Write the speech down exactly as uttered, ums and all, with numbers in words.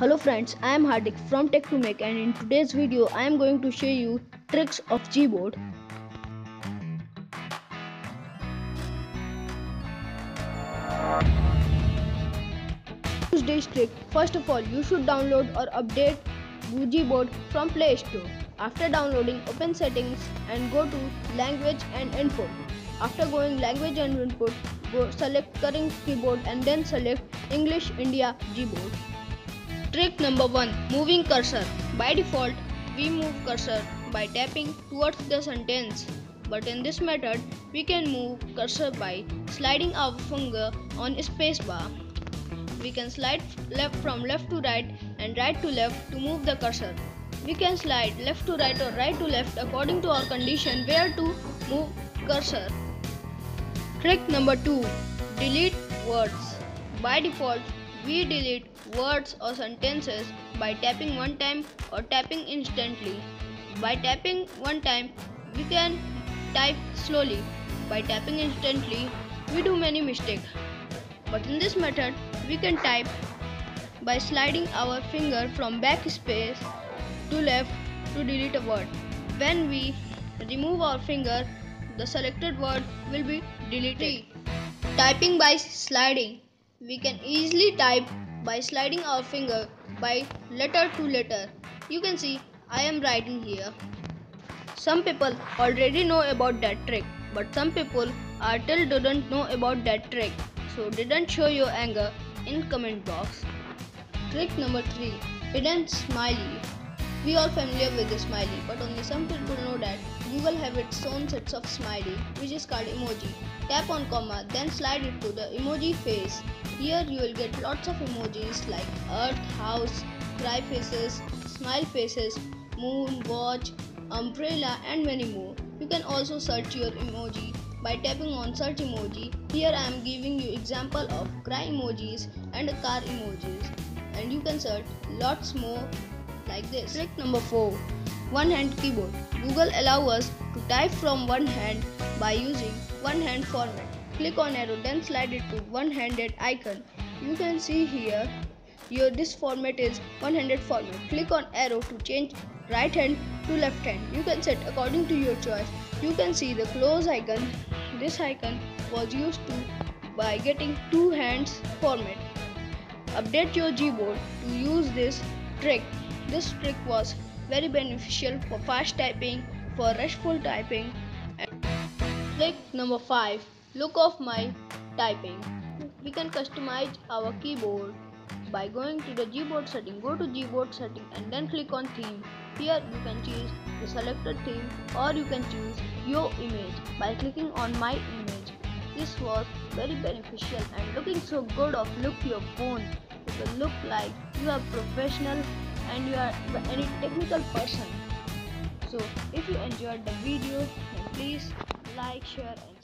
Hello friends, I am Hardik from Tech to Make, and in today's video I am going to show you tricks of Gboard. Use this trick. First of all, you should download or update Gboard from Play Store. After downloading, open settings and go to language and input. After going language and input, go select current keyboard and then select English India Gboard. Trick number one. Moving cursor. By default, we move cursor by tapping towards the sentence. But in this method, we can move cursor by sliding our finger on spacebar. We can slide left from left to right and right to left to move the cursor. We can slide left to right or right to left according to our condition where to move cursor. Trick number two. Delete words. By default, we delete words or sentences by tapping one time or tapping instantly. By tapping one time, we can type slowly. By tapping instantly, we do many mistakes. But in this method, we can type by sliding our finger from backspace to left to delete a word. When we remove our finger, the selected word will be deleted. Typing by sliding. We can easily type by sliding our finger by letter to letter. You can see I am writing here. Some people already know about that trick, but some people are still didn't know about that trick. So didn't show your anger in comment box. Trick number three. Hidden smiley. We are familiar with the smiley, but only some people know that Google have its own sets of smiley, which is called emoji. Tap on comma, then slide it to the emoji face. Here you will get lots of emojis like earth, house, cry faces, smile faces, moon, watch, umbrella, and many more. You can also search your emoji by tapping on search emoji. Here I am giving you example of cry emojis and car emojis, and you can search lots more like this. Trick number four. One hand keyboard. Google allows us to type from one hand by using one hand format. Click on arrow, then slide it to one-handed icon. You can see here, your this format is one-handed format. Click on arrow to change right hand to left hand. You can set according to your choice. You can see the close icon. This icon was used to by getting two hands format. Update your Gboard to use this trick. This trick was very beneficial for fast typing, for restful typing. Trick number five. Look of my typing. We can customize our keyboard by going to the Gboard setting. Go to Gboard setting and then click on theme. Here you can choose the selected theme or you can choose your image by clicking on my image. This was very beneficial and looking so good of look your phone. It will look like you are professional and you are any technical person. So if you enjoyed the video, then please like, share and